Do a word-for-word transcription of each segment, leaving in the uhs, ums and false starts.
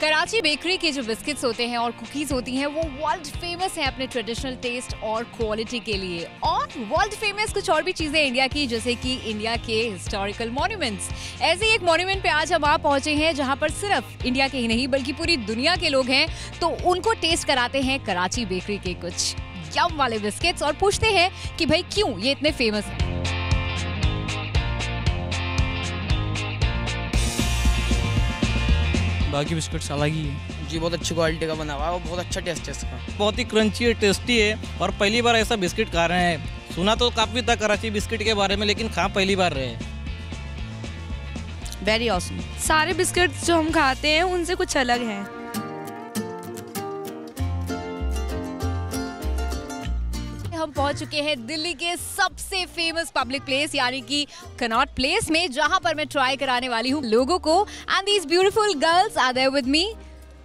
Karachi bakery के जो biscuits होते हैं और कुकीज़ होती हैं वो वर्ल्ड फेमस हैं अपने ट्रेडिशनल टेस्ट और क्वालिटी के लिए। और वर्ल्ड फेमस कुछ और भी चीज़ें इंडिया की, जैसे कि इंडिया के हिस्टोरिकल मॉन्यूमेंट्स। ऐसे ही एक मॉन्यूमेंट पे आज हम आप पहुँचे हैं जहाँ पर सिर्फ इंडिया के ही नहीं बल्कि पूरी दुनिया के लोग हैं, तो उनको टेस्ट कराते हैं कराची बेकरी के कुछ यम वाले बिस्किट्स और पूछते हैं कि भाई क्यों ये इतने फेमस हैं। बाकी बिस्किट्स अलग ही है जी, बहुत अच्छी क्वालिटी का बना हुआ है और बहुत अच्छा टेस्ट है इसका, बहुत ही क्रंची है, टेस्टी है और पहली बार ऐसा बिस्किट खा रहे हैं। सुना तो काफ़ी था कराची बिस्किट के बारे में लेकिन खा पहली बार रहे हैं। Very awesome. सारे बिस्किट्स जो हम खाते हैं उनसे कुछ अलग हैं। हम पहुंच चुके हैं दिल्ली के सबसे फेमस पब्लिक प्लेस यानी कि कनॉट प्लेस में, जहां पर मैं ट्राई कराने वाली हूं लोगों को। And these beautiful girls are there with me.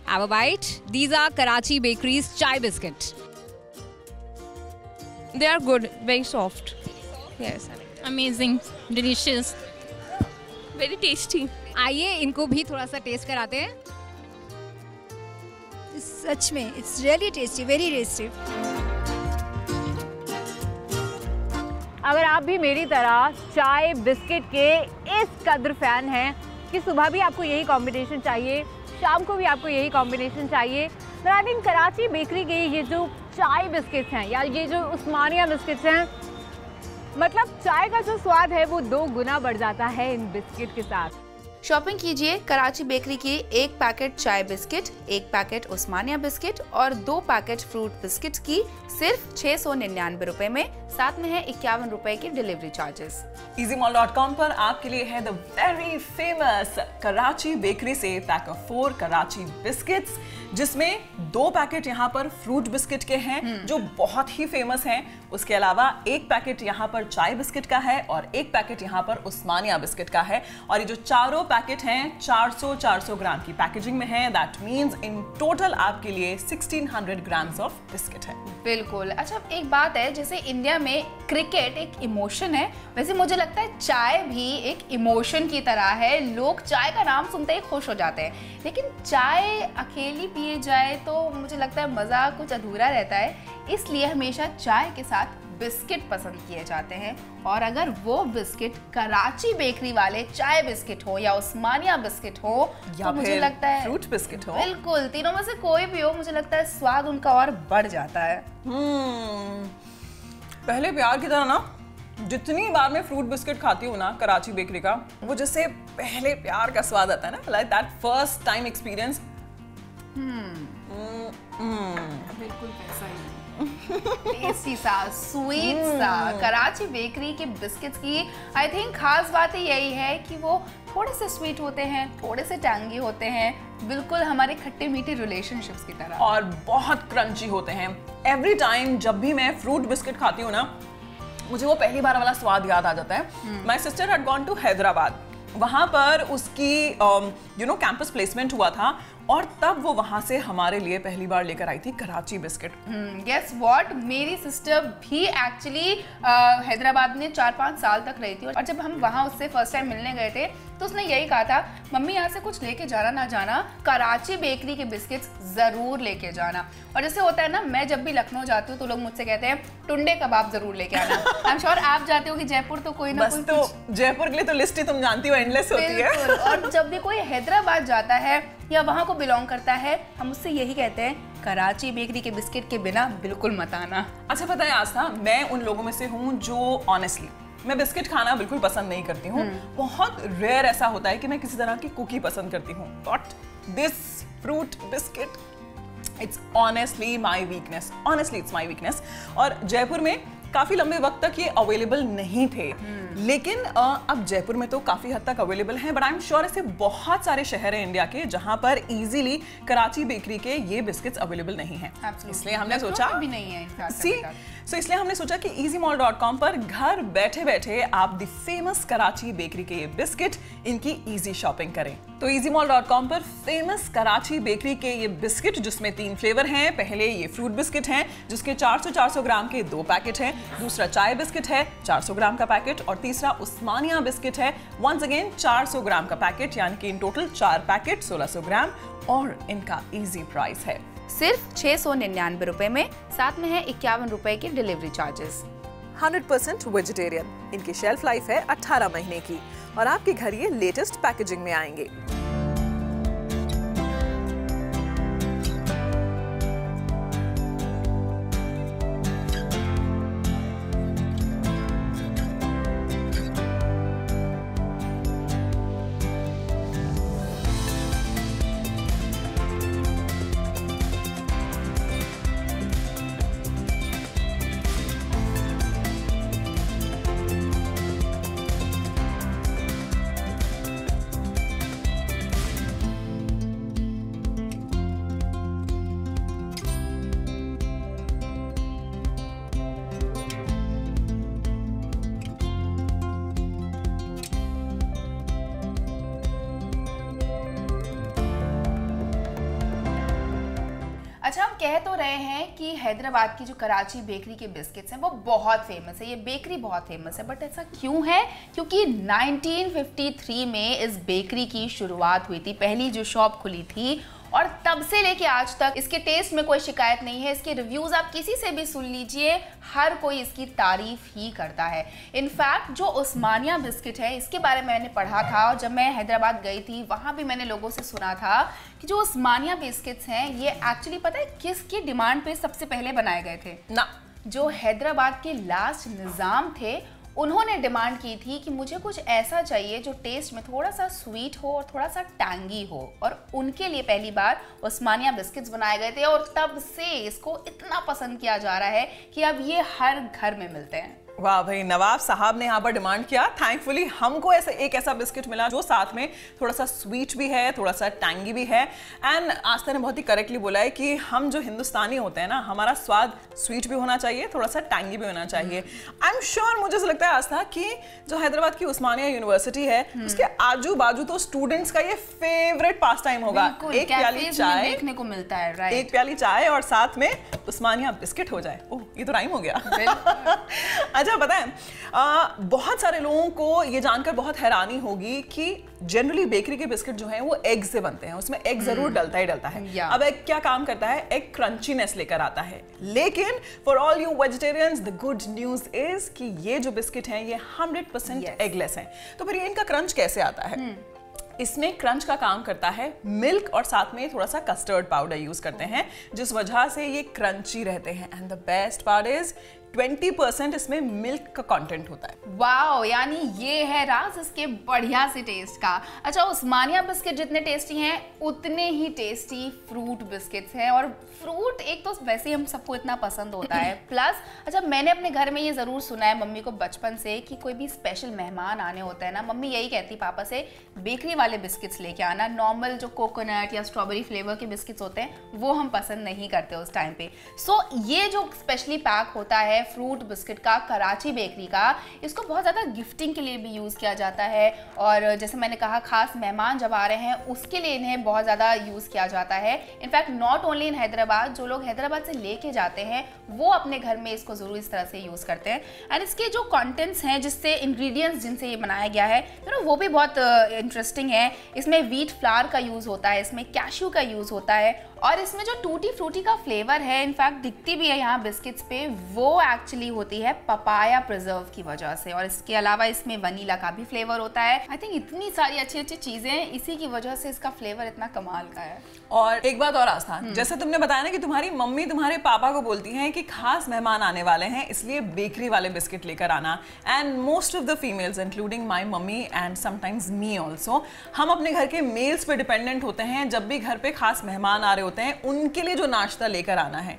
Have a bite. These are Karachi bakery's chai biscuit. They are good, very soft, yes, amazing, delicious, very tasty. आइए इनको भी थोड़ा सा टेस्ट कराते हैं। सच में it's really tasty, very tasty. अगर आप भी मेरी तरह चाय बिस्किट के इस कदर फैन हैं कि सुबह भी आपको यही कॉम्बिनेशन चाहिए, शाम को भी आपको यही कॉम्बिनेशन चाहिए, तो आई थिंक कराची बेकरी के ये जो चाय बिस्किट्स हैं या ये जो उस्मानिया बिस्किट्स हैं, मतलब चाय का जो स्वाद है वो दो गुना बढ़ जाता है इन बिस्किट के साथ। शॉपिंग कीजिए कराची बेकरी के एक पैकेट चाय बिस्किट, एक पैकेट उस्मानिया बिस्किट और दो पैकेट फ्रूट बिस्किट की सिर्फ छह सौ निन्यानवे रूपए में। साथ में है इक्यावन रूपए की delivery charges. easymall dot com पर आपके लिए है the very famous Karachi bakery से pack of four Karachi biscuits, जिसमें दो पैकेट यहाँ पर फ्रूट बिस्किट के हैं जो बहुत ही फेमस हैं। उसके अलावा एक पैकेट यहाँ पर चाय बिस्किट का है और एक पैकेट यहाँ पर उस्मानिया बिस्किट का है। और ये जो चारों पैकेट हैं चार सौ चार सौ ग्राम की पैकेजिंग में है। दैट मीन्स इन टोटल आपके लिए सोलह सौ ग्राम्स ऑफ बिस्किट है। बिल्कुल। अच्छा, एक बात है, जैसे इंडिया में क्रिकेट एक इमोशन है, वैसे मुझे लगता है चाय भी एक इमोशन की तरह है। लोग चाय का नाम सुनते ही खुश हो जाते हैं, लेकिन चाय अकेली पिए जाए तो मुझे लगता है मज़ा कुछ अधूरा रहता है। इसलिए हमेशा चाय के साथ बिस्किट पसंद किए जाते हैं। और अगर वो बिस्किट कराची बेकरी वाले चाय बिस्किट हो या उस्मानिया बिस्किट हो या तो मुझे लगता है फ्रूट बिस्किट हो, बिल्कुल तीनों में से कोई भी हो, मुझे लगता है स्वाद उनका और बढ़ जाता है। पहले प्यार की तरह ना, जितनी बार मैं फ्रूट बिस्किट खाती हूँ ना कराची बेकरी का, वो जैसे पहले प्यार का स्वाद आता है ना, like that first time experience. बिल्कुल ऐसा ही टेस्टी सा, स्वीट सा। कराची बेकरी के बिस्किट्स की आई थिंक खास बात यही है कि वो थोड़े से स्वीट होते हैं, थोड़े से टैंगी होते हैं, बिल्कुल हमारे खट्टे मीठे रिलेशनशिप्स की तरह, और बहुत क्रंची होते हैं। एवरी टाइम जब भी मैं फ्रूट बिस्किट खाती हूँ ना, मुझे वो पहली बार वाला स्वाद याद आ जाता है। My sister had gone to Hyderabad, वहाँ पर उसकी यू नो कैंपस प्लेसमेंट हुआ था और तब वो वहाँ से हमारे लिए पहली बार लेकर आई थी कराची बिस्किट। गेस व्हाट, मेरी सिस्टर भी एक्चुअली हैदराबाद में चार पाँच साल तक रही थी और जब हम वहाँ उससे फर्स्ट टाइम मिलने गए थे तो उसने यही कहा था, मम्मी यहाँ से कुछ लेके जाना ना जाना, कराची बेकरी के बिस्किट्स ज़रूर लेके जाना। और जैसे होता है ना, मैं जब भी लखनऊ जाती हूँ तो लोग मुझसे कहते हैं टुंडे कबाब ज़रूर लेके आना। आई एम श्योर आप जाते हो कि जयपुर तो कोई ना कोई, तो जयपुर के लिए तो लिस्ट ही तुम जानती हो एंडलेस होती है। और जब भी कोई हैदराबाद जाता है या वहाँ को बिलोंग करता है, हम उससे यही कहते हैं कराची बेकरी के बिस्किट के बिना बिल्कुल मत आना। अच्छा पता है आस्था, मैं उन लोगों में से हूँ जो ऑनेस्टली मैं बिस्किट खाना बिल्कुल पसंद नहीं करती हूँ। बहुत रेयर ऐसा होता है कि मैं किसी तरह की कुकी पसंद करती हूँ, but this fruit biscuit it's honestly my weakness, honestly it's my weakness. और जयपुर में काफ़ी लंबे वक्त तक ये अवेलेबल नहीं थे, लेकिन अब जयपुर में तो काफ़ी हद तक अवेलेबल हैं। बट आई एम श्योर ऐसे बहुत सारे शहर हैं इंडिया के जहाँ पर इजीली कराची बेकरी के ये बिस्किट्स अवेलेबल नहीं हैं, इसलिए हमने सोचा भी नहीं है। सी सो इसलिए हमने सोचा कि easymall डॉट com पर घर बैठे बैठे आप द फेमस कराची बेकरी के ये बिस्किट इनकी ईजी शॉपिंग करें। तो easymall डॉट com पर फेमस कराची बेकरी के ये बिस्किट जिसमें तीन फ्लेवर हैं, पहले ये फ्रूट बिस्किट हैं जिसके चार सौ चार सौ ग्राम के दो पैकेट हैं, दूसरा चाय बिस्किट है चार सौ ग्राम का पैकेट और तीसरा उस्मानिया बिस्किट है वंस अगेन चार सौ ग्राम का पैकेट, यानी कि इन टोटल चार पैकेट सोलह सौ ग्राम और इनका इजी प्राइस है सिर्फ छह सौ निन्यानवे रुपए में, साथ में है इक्यावन रुपए के delivery charges. Hundred percent vegetarian, इनकी शेल्फ लाइफ है अठारह महीने की और आपके घर ये लेटेस्ट पैकेजिंग में आएंगे। अच्छा, हम कह तो रहे हैं कि हैदराबाद की जो कराची बेकरी के बिस्किट्स हैं वो बहुत फेमस है, ये बेकरी बहुत फेमस है, बट ऐसा क्यों है? क्योंकि नाइनटीन फिफ्टी थ्री में इस बेकरी की शुरुआत हुई थी, पहली जो शॉप खुली थी, और तब से लेके आज तक इसके टेस्ट में कोई शिकायत नहीं है। इसके रिव्यूज़ आप किसी से भी सुन लीजिए, हर कोई इसकी तारीफ ही करता है। इनफैक्ट जो उस्मानिया बिस्किट है इसके बारे में मैंने पढ़ा था, और जब मैं हैदराबाद गई थी वहाँ भी मैंने लोगों से सुना था कि जो उस्मानिया बिस्किट्स हैं ये एक्चुअली पता है किसकी डिमांड पे सबसे पहले बनाए गए थे ना? जो हैदराबाद के लास्ट निज़ाम थे उन्होंने डिमांड की थी कि मुझे कुछ ऐसा चाहिए जो टेस्ट में थोड़ा सा स्वीट हो और थोड़ा सा टैंगी हो, और उनके लिए पहली बार उस्मानिया बिस्किट्स बनाए गए थे, और तब से इसको इतना पसंद किया जा रहा है कि अब ये हर घर में मिलते हैं। वाह भाई, नवाब साहब ने यहाँ पर डिमांड किया, थैंकफुली हमको ऐसा एक ऐसा बिस्किट मिला जो साथ में थोड़ा सा स्वीट भी है, थोड़ा सा टैंगी भी है। एंड आस्था ने बहुत ही करेक्टली बोला है कि हम जो हिंदुस्तानी होते हैं ना, हमारा स्वाद स्वीट भी होना चाहिए, थोड़ा सा टैंगी भी होना चाहिए। आई एम श्योर, मुझे ऐसा लगता है आस्था कि जो हैदराबाद की उस्मानिया यूनिवर्सिटी है उसके आजू बाजू तो स्टूडेंट्स का ये फेवरेट पास टाइम होगा, एक प्याली चाय देखने को मिलता है, एक प्याली चाय और साथ में उस्मानिया बिस्किट हो जाए। ओह, ये तो राइम हो गया। अच्छा, पता है आ, बहुत सारे लोगों को ये जानकर बहुत हैरानी होगी कि जनरली बेकरी के बिस्किट जो हैं वो एग से बनते हैं, उसमें एग जरूर डलता ही डलता है। अब एग क्या काम करता है? एग क्रंचीनेस लेकर आता है। लेकिन for all you vegetarians the good news is कि ये जो बिस्किट हैं ये हंड्रेड परसेंट एगलेस हैं। तो फिर इनका क्रंच कैसे आता है? इसमें क्रंच का काम करता है मिल्क और साथ में थोड़ा सा कस्टर्ड पाउडर यूज करते हैं, जिस वजह से ये क्रंची रहते हैं। And the best part is twenty percent इसमें मिल्क का कंटेंट होता है। वाओ, यानी ये है राज इसके बढ़िया से टेस्ट का। अच्छा, उस्मानिया बिस्किट जितने टेस्टी हैं उतने ही टेस्टी फ्रूट बिस्किट्स हैं, और फ्रूट एक तो वैसे ही हम सबको इतना पसंद होता है, प्लस अच्छा मैंने अपने घर में ये ज़रूर सुना है मम्मी को बचपन से कि कोई भी स्पेशल मेहमान आने होते हैं ना, मम्मी यही कहती पापा से बेकरी वाले बिस्किट्स लेके आना, नॉर्मल जो कोकोनट या स्ट्रॉबेरी फ्लेवर के बिस्किट्स होते हैं वो हम पसंद नहीं करते उस टाइम पे। सो ये जो स्पेशली पैक होता है फ्रूट बिस्किट का कराची बेकरी का, इसको बहुत ज़्यादा गिफ्टिंग के लिए भी यूज़ किया जाता है, और जैसे मैंने कहा खास मेहमान जब आ रहे हैं उसके लिए इन्हें बहुत ज़्यादा यूज़ किया जाता है। In fact not only in Hyderabad, जो लोग हैदराबाद से लेके जाते हैं वो अपने घर में इसको ज़रूर इस तरह से यूज़ करते हैं। एंड इसके जो कॉन्टेंट्स हैं जिससे इंग्रीडियंट्स जिनसे ये बनाया गया है यू नो वो भी बहुत इंटरेस्टिंग है। इसमें व्हीट फ्लावर का यूज़ होता है, इसमें कैश्यू का यूज़ होता है, और इसमें जो टूटी फ्रूटी का फ्लेवर है, इनफैक्ट दिखती भी है यहाँ बिस्किट्स पे, वो एक्चुअली होती है पपाया प्रिजर्व की वजह से, और इसके अलावा इसमें वनीला का भी फ्लेवर होता है। आई थिंक इतनी सारी अच्छी अच्छी चीज़ें, इसी की वजह से इसका फ्लेवर इतना कमाल का है। और एक बात और आस्था, जैसे तुमने बताया ना कि तुम्हारी मम्मी तुम्हारे पापा को बोलती हैं कि खास मेहमान आने वाले हैं इसलिए बेकरी वाले बिस्किट लेकर आना, and most of the females including my mummy and sometimes me also, हम अपने घर के मेल्स पर डिपेंडेंट होते हैं जब भी घर पर खास मेहमान आ रहे होते हैं उनके लिए जो नाश्ता लेकर आना है।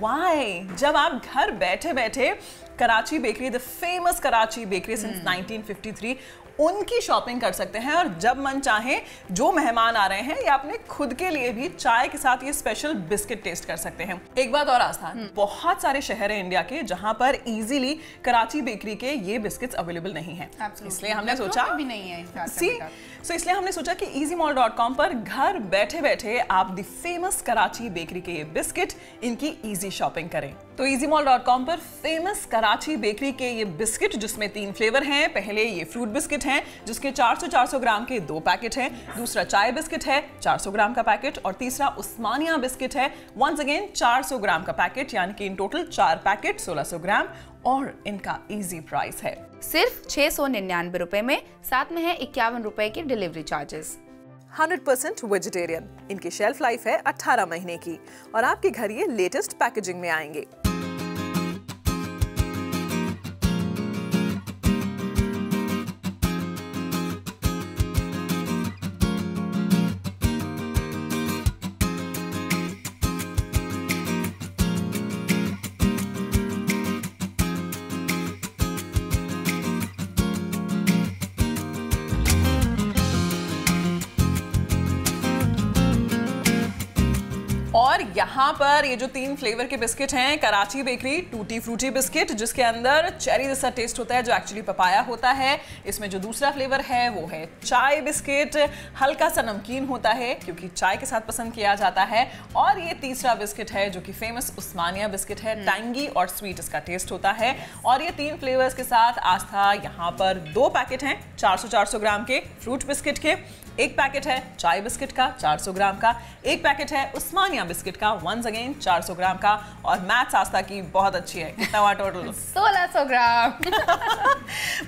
वाई, जब आप घर बैठे बैठे Karachi bakery, the famous Karachi bakery since nineteen fifty three, उनकी शॉपिंग कर सकते हैं और जब मन चाहे जो मेहमान आ रहे हैं या अपने खुद के लिए भी चाय के साथ ये स्पेशल बिस्किट टेस्ट कर सकते हैं। एक बात और आस्था, बहुत सारे शहर हैं इंडिया के जहां पर इजीली कराची बेकरी के ये बिस्किट्स अवेलेबल नहीं है, इसलिए हमने सोचा भी नहीं है सी सो इसलिए हमने सोचा कि easymall डॉट com पर घर बैठे बैठे आप द फेमस कराची बेकरी के ये बिस्किट, इनकी ईजी शॉपिंग करें। तो easymall डॉट com पर फेमस कराची बेकरी के ये बिस्किट जिसमें तीन फ्लेवर हैं, पहले ये फ्रूट बिस्किट हैं जिसके चार सौ चार सौ ग्राम के दो पैकेट हैं, दूसरा चाय बिस्किट है चार सौ ग्राम का पैकेट और तीसरा उस्मानिया बिस्किट है वंस अगेन चार सौ ग्राम का पैकेट, यानी कि इन टोटल चार पैकेट सोलह सौ ग्राम और इनका इजी प्राइस है सिर्फ छह सौ निन्यानवे रुपए में, साथ में है इक्यावन रुपए के delivery charges. Hundred percent vegetarian, इनकी शेल्फ लाइफ है अठारह महीने की और आपके घर ये लेटेस्ट पैकेजिंग में आएंगे। और यहाँ पर ये जो तीन फ्लेवर के बिस्किट हैं, Karachi bakery tutti frutti biscuit जिसके अंदर चेरी जैसा टेस्ट होता है जो एक्चुअली पपाया होता है, इसमें जो दूसरा फ्लेवर है वो है चाय बिस्किट, हल्का सा नमकीन होता है क्योंकि चाय के साथ पसंद किया जाता है, और ये तीसरा बिस्किट है जो कि फेमस उस्मानिया बिस्किट है, टैंगी और स्वीट इसका टेस्ट होता है। और ये तीन फ्लेवर्स के साथ आस्था यहाँ पर दो पैकेट हैं चार सौ चार सौ ग्राम के फ्रूट बिस्किट के, एक पैकेट है चाय बिस्किट का चार सौ ग्राम का, एक पैकेट है उस्मानिया बिस्किट का वंस अगेन चार सौ ग्राम का, और मैथ्स आस्था की बहुत अच्छी है, कितना हुआ टोटल? सोलह सौ ग्राम।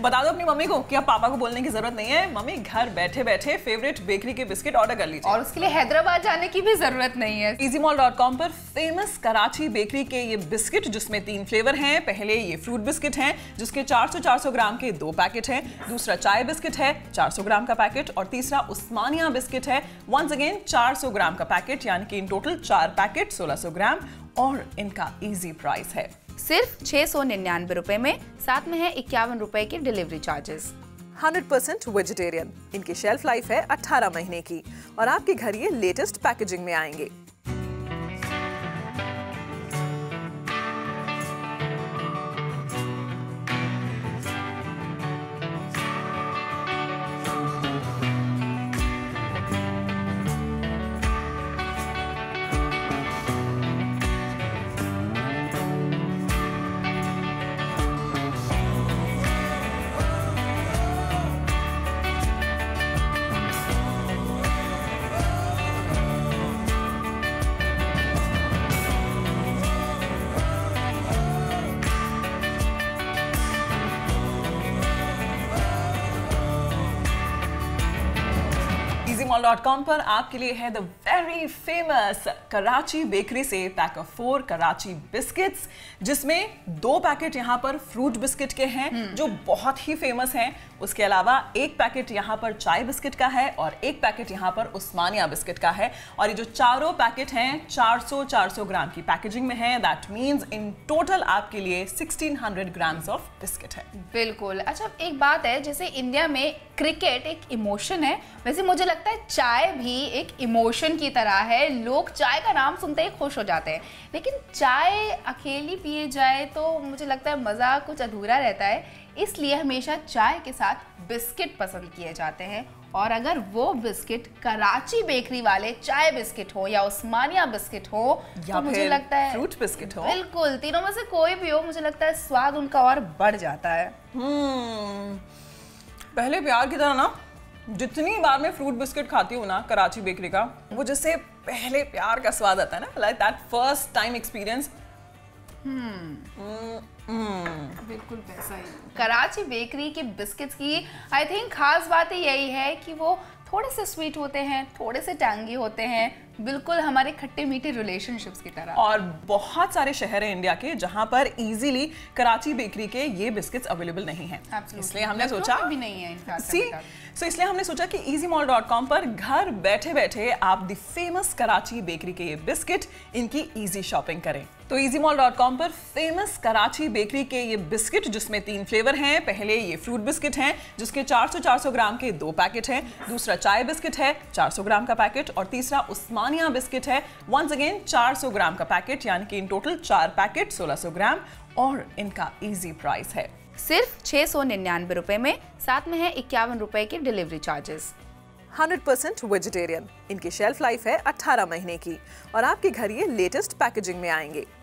बता दो अपनी मम्मी को कि अब पापा को बोलने की जरूरत नहीं है, मम्मी घर बैठे बैठे फेवरेट बेकरी के बिस्किट ऑर्डर कर लीजिए और उसके लिए हैदराबाद जाने की भी जरूरत नहीं है। easymall डॉट com पर फेमस कराची बेकरी के ये बिस्किट जिसमें तीन फ्लेवर हैं, पहले ये फ्रूट बिस्किट है जिसके चार सौ चार सौ ग्राम के दो पैकेट है, दूसरा चाय बिस्किट है चार सौ ग्राम का पैकेट और तीसरा उस्मानिया बिस्किट है वंस अगेन चार सौ ग्राम का पैकेट, यानी कि इन टोटल चार पैकेट सोलह सौ ग्राम और इनका इजी प्राइस है सिर्फ छह सौ निन्यानवे रुपए में, साथ में है इक्यावन रुपए के delivery charges. Hundred percent vegetarian, इनकी शेल्फ लाइफ है अठारह महीने की और आपके घर ये लेटेस्ट पैकेजिंग में आएंगे। easymall डॉट com पर आपके लिए है the very famous Karachi bakery से pack of four Karachi biscuits, जिसमें दो पैकेट यहाँ पर फ्रूट बिस्किट के हैं जो बहुत ही फेमस हैं, उसके अलावा एक पैकेट यहाँ पर चाय बिस्किट का है और एक पैकेट यहाँ पर उस्मानिया बिस्किट का है, और ये जो चारों पैकेट हैं चार सौ चार सौ ग्राम की पैकेजिंग में है, दैट मीन्स इन टोटल आपके लिए sixteen hundred grams of biscuit है। बिल्कुल। अच्छा, एक बात है, जैसे इंडिया में क्रिकेट एक इमोशन है, वैसे मुझे लगता है चाय भी एक इमोशन की तरह है, लोग चाय का नाम सुनते ही खुश हो जाते हैं, लेकिन चाय अकेली पिए जाए तो मुझे लगता है मज़ा कुछ अधूरा रहता है, इसलिए हमेशा चाय के साथ बिस्किट पसंद किए जाते हैं। और अगर वो बिस्किट कराची बेकरी वाले चाय बिस्किट हो या उस्मानिया बिस्किट हो या तो मुझे लगता है फ्रूट बिस्किट हो, बिल्कुल तीनों में से कोई भी हो, मुझे लगता है स्वाद उनका और बढ़ जाता है। पहले प्यार की तरह ना, जितनी बार मैं फ्रूट बिस्किट खाती हूँ ना कराची बेकरी का, वो जैसे पहले प्यार का स्वाद आता है ना, like that first time experience. बिल्कुल वैसा ही कराची बेकरी के बिस्किट्स की आई थिंक खास बात यही है कि वो थोड़े से स्वीट होते हैं, थोड़े से टैंगी होते हैं, बिल्कुल हमारे खट्टे मीठे रिलेशनशिप्स की तरह। और बहुत सारे शहर हैं इंडिया के जहाँ पर इजीली कराची बेकरी के ये बिस्किट्स अवेलेबल नहीं हैं। इसलिए हमने सोचा भी नहीं है इनका सी, सो इसलिए हमने सोचा कि easymall डॉट com पर घर बैठे बैठे आप द फेमस कराची बेकरी के ये बिस्किट इनकी ईजी शॉपिंग करें। तो easymall डॉट com पर फेमस कराची बेकरी के ये बिस्किट जिसमें तीन फ्लेवर हैं, पहले ये फ्रूट बिस्किट हैं जिसके चार सौ चार सौ ग्राम के दो पैकेट हैं, दूसरा चाय बिस्किट है चार सौ ग्राम का पैकेट और तीसरा उस्मानिया बिस्किट है वंस अगेन चार सौ ग्राम का पैकेट, यानी कि इन टोटल चार पैकेट सोलह सौ ग्राम और इनका इजी प्राइस है सिर्फ छः सौ निन्यानवे रुपये में, साथ में है इक्यावन रुपये के delivery charges. Hundred percent vegetarian, इनकी शेल्फ लाइफ है अठारह महीने की और आपके घर ये लेटेस्ट पैकेजिंग में आएंगे।